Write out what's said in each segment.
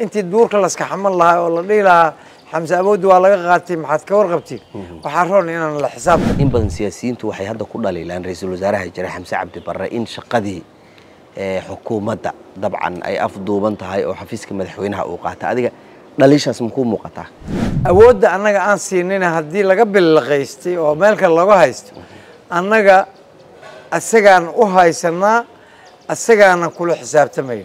أنت دورك الله سكحم الله والله ليلا حمزة أبود والله قاتي محاتك ورقبتي وحروني أنا الحساب إن بدن سياسيين توحي هذا كله لأن رئيس الوزراء هجرة حمزة عبد برا إن شقدي حكومة طبعا أي أفضل بنتها أو حفيزك مدحوينها أو قاعتها هذه ليش اسمكم مقطع أود أننا أنسيننا هدي لقبل لغيستي ومالك الله هايست أننا السجان وهايسنا السجان كل حساب تمينا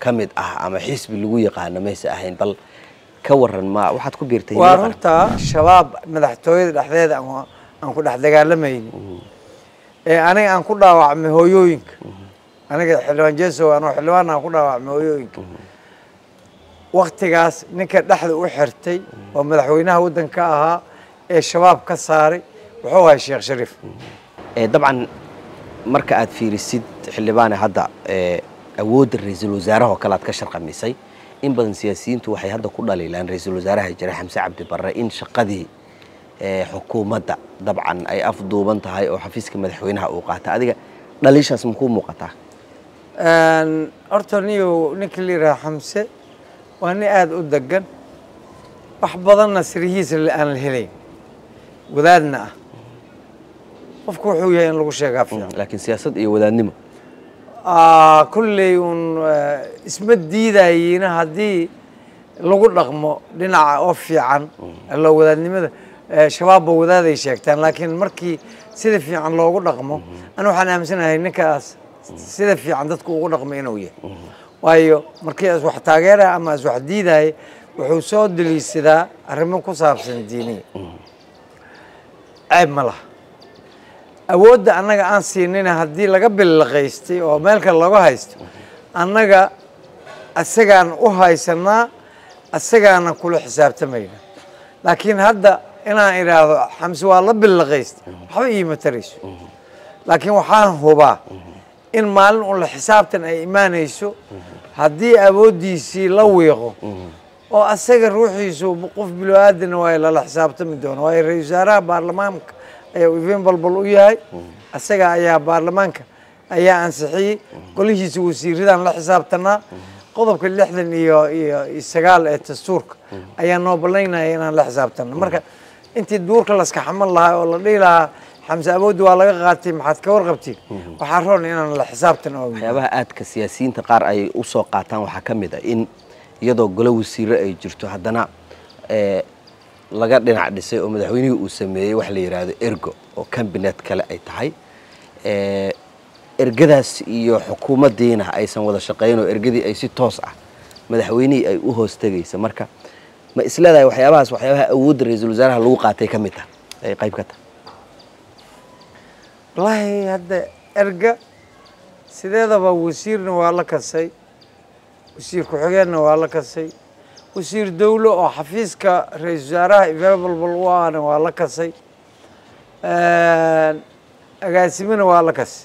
كمد أما حسبي اللي ويا قانا ما يسأهين بل كورن ما واحد كبير تهيئة ورنتا الشباب مدحتوه الأحداث أنا كل أحد قال لما يجي أنا كل وعمي هويوينك أنا كده حلوان جسوا أنا حلوان أنا كل وعمي هويوينك وقتيgaas ninka dhaxda u xirtay oo madaxweynaha wadanka ahaa ee shabaab ka saaray wuxuu ahaa Sheekh Shariif dabcan marka aad fiirisid xilibaan hadda awood ra'iisul wasaaraha kala ka shaqameysay in badan siyaasiyiintu waxay hadda ku dhaleelaan ra'iisul wasaaraha Hajara Xamse Cabdi Barre in shaqadii xukuumadda dabcan ay afduuban tahay oo xafiiska madaxweynaha uu qaatay adiga dhaliishaas ma ku muuqataa artaniyo ninkii ra'iisul Xamse وأنا قاعد أدقن وحبضنا سريهيس اللي أنا الهلين وذادنا وفكو حويا ينلغو شاقافنا لكن سياسة إيه وذادنا ما كل يون اسم الديدة يينا هدي لغو رغمو لنع أوفي عن اللي وذادنا ماذا شباب وذادة يشاكتان لكن مركي سيدفي عن لغو رغمو أنا وحنا أمسنا هينكاس سيدفي عن دادكو وغو رغمين وياه waayo markii aad wax taageer ah ama wax diiday wuxuu soo dhaliisada arrimo ku saabsan diiniga ay mala awooda anaga aan siinina hadii laga bilaqaystay oo meelka lagu haysto anaga asagaan u haysana asagaana kula xisaabtamayna laakiin hadda inaan iraado Xamse waa la bilaqaystay waxa ii matarish laakiin waxaan hubaa إن مالن ولا حسابتن أي إيمانيسو هدي أبودي سي لويقو أو أسجل روحي سو بقف بلوادن وإلى الحسابتن من دون وإلى رئيسارة برلمانك ويفين بالبلوية أسجل أيها برلمانك أيها أنصحي كل شيء سو سيردا الحسابتنا قضب كل حدن يسجل التسورك أيها نوبلينا أيها الحسابتنا مركب أنت دورك الله سكحم الله والله ليلا حمزة أبود والله قاتي محاتك ورقبتي وحروني أنا الحساب تنوي حيابها آد كسياسيين تقار أي أسوى قاتان وحكم ده إن يدو قلو السيرة أي جرتو حدنا لقد لنا عدسي ومدحويني وسميه وحلي راد إرقو وكان بنات كلا أي تحي إرقداس إيو حكومة دينا أي سنوضا شقين وإرقدي أي سي توسع مدحويني أي أهوستغي سماركا ما إسلا ده وحيابها أود ريزو لزارها الوقاتي كميتا أي قايب كتا والله هذا أرجع سيدا بوسيرنا والله كسي وسير كحجنا والله كسي وسير دولة وحفيز كرئيس وزراء إبراهيم البلوان والله كسي أقاسمنا والله كسي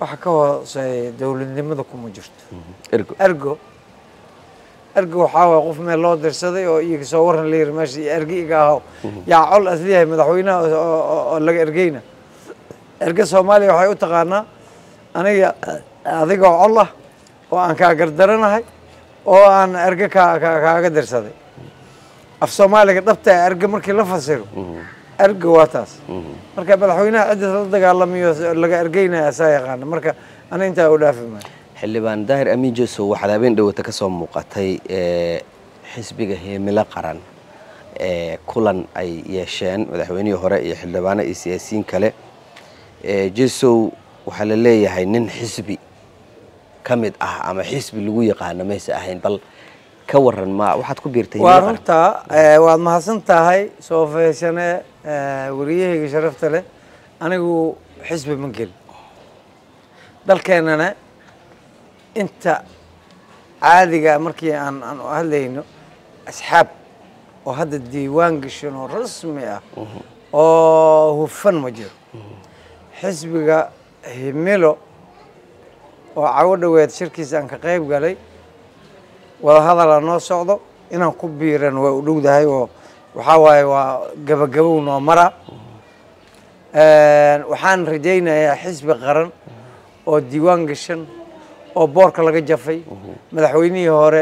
وحكوا سي دولة نمدكم وجرت أرجو حاول قف من الله درسدي ويصورنا لير ماشي أرجي كهو يا عل أثليه مدحوينا ولا أرجينا erga Soomaaliya waxay u taqaana aniga adiga Allah oo aan ka gardaranahay oo aan erga kaaga dirsaday af Soomaaliga dhabta erga markii la fasiro erga waataas marka madaxweynaha cid la dagaalamiyo laga ergeynaa asayaqaan marka ana inta u dhaafima xilibaan daahir amiin jeeso waxa laabeen dhawta ka soo muuqatay xisbiga heemila qaran kulan ay yeesheen madaxweynihii hore iyo xildhibaano iyo siyaasiyiin kale جسوا وحلليه هاي نن حسبي كمد أما حسبي اللي ويا قانا ما يسأهين بل كورن ما واحد كبير تهيئة وارنتا وما حسنت هاي سوف سنة وريه شرفت له أنا جو حسبي من كل دل كأننا أنت عادي مركي عن أهلينه أصحاب وهذا الديوان قشنو رسمي أو فن مجر حسبك همله وعود ويتشركي عن كقيب قالي وهذا الناس صعدوا إنهم كبيرا وولود هاي وحواي وجبجون ومرة وحان ردينا يا حزب قرن والديوان قشن وبورك لقى جفي مدحويني هور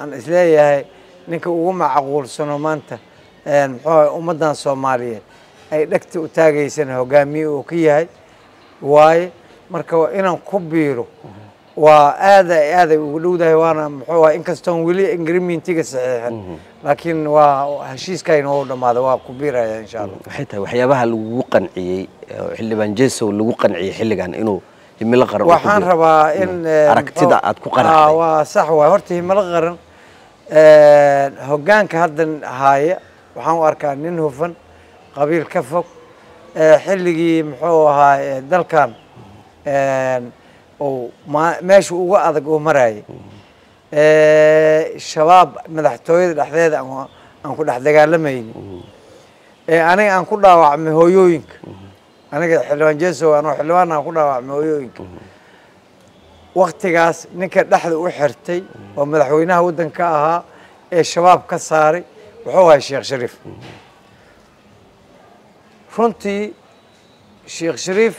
عن إسلامي هاي نك وما عقول سنومانته ومدن الصومالية أي لكت وتاجي سنه وجامي وكيهاي واي مركو إنهم كبيروا وهذا ولود هوانا محوى إنكستون ولي إنجريمين تيجي صحيحا لكن وهالشيء كاين هو لما ذواب كبيرة إن شاء الله حتى وحيابها الوقن عي حل بنجس والوقن عي حل كان إنه ملغر وحان ربا إن أركتدا أتكون وصح وهرته ملغر هجان كهذا هاي وحان أركان ننهفن قبيل كفك حلقي محوى هاي دلكان أو ما ماشي وقعدك ومراي الشباب مدحتوي الأحداث أنا كل أحد قال أنا كل عم هويوينك أنا حلوان جسوا أنا حلوان أنا كل عم هويوينك وقت جاس نكر أحد وحرتي ومدحوينها ودن كاها الشباب كساري وحوها الشيخ شريف فرنتي الشيخ شريف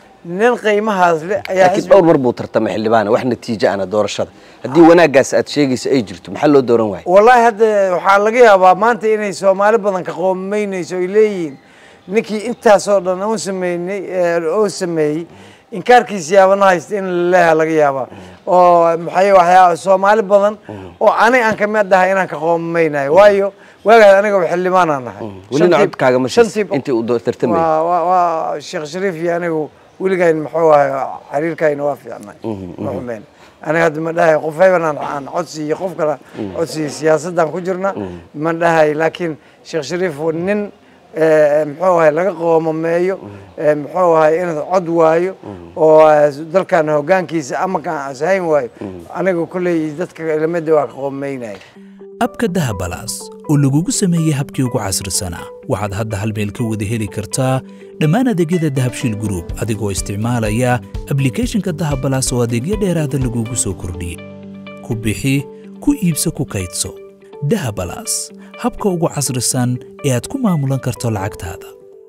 نلقي مهازل أكيد بقول مربوط رتمح اللي بانا وإحنا نتيجة أنا دور الشرط هدي وأنا قاس أتشيجي سأجرت محله دورن واحد والله هذا وحالقيها بقى ما أنت إني سو ما لبضن كقومين يسويلين نكي أنت صورنا وسميني وسمي إنكار كيسيا ونايست إن الله لقيها بقى أو محيو حياة سو ما لبضن وأنا أنك ما أدها إنك قومين وايو وأنا أنا قبل حل ما أنا ولين عبد كاجا مش أنت ودور ترتمي والشيخ شريف يعني ولقاين محوها حرير كاين وافي عمان أنا هاد من لها قفاي أنا عن عدسي قف كلا عدسي سياسة دام كجرنا من لها لكن شيخ شريف ونن محوها لقوا ممايو محوها إن عدوايو ودل كان هو كان كيس أما كان عزايم وايو أنا جو كل يدتك لما دوا قوميناي abka dahabalaas oo lagugu sameeyay habkii ugu casrisanaa waxaad hadda hal meel ka wada heli kartaa dhammaan adeegyada dahabshiil group adigoo isticmaalaya applicationka dahabalaas oo adeegyo dheeraada lagugu soo kordhiyay ku bixi ku iibso ku kaydso dahabalaas habka ugu casrisan ee aad ku maamulan karto lacagtaada